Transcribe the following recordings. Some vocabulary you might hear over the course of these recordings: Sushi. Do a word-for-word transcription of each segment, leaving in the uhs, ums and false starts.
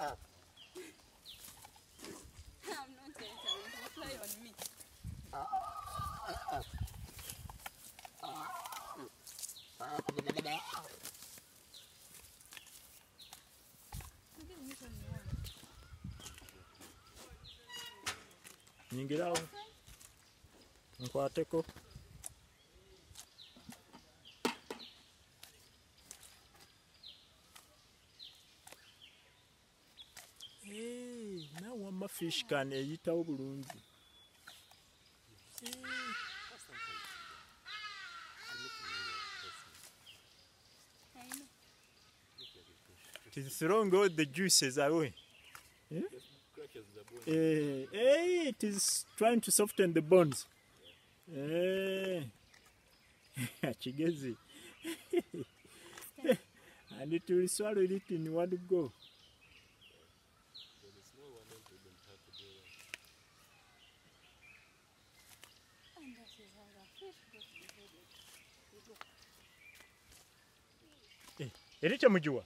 up. I'm not entering. You fly on me. Uh, uh, uh. Uh, uh. Ningirao. Nkwateko. Hey, now one fish can eat our balloons. It's wrong, all the juices away. Yeah? Hey, hey, it is trying to soften the bones. Yeah. Hey. And it will swallow it in one go. Ericha mujua.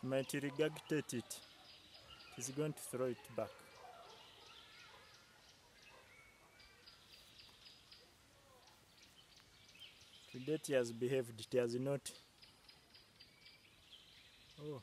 It might regurgitate it. He's going to throw it back. To date he has behaved, it has not. Oh.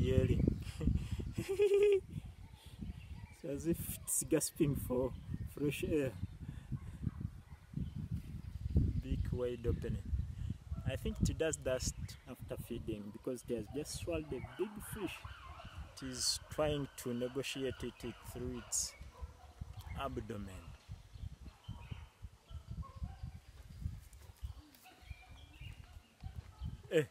Yelling. It's as if it's gasping for fresh air. Big wide opening. I think it does dust after feeding because it has just swallowed a big fish. It is trying to negotiate it through its abdomen. Eh.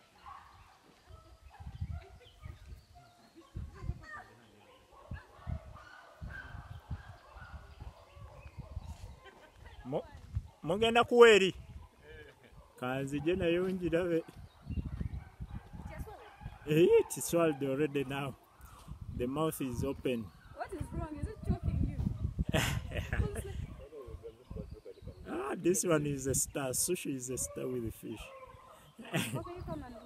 Mungenda kuweri. Kanzi jena yonji dawe. It is swallowed already now. The mouth is open. What is wrong? Is it choking you? Ah, this one is a star. Sushi is a star with the fish. Okay, you come and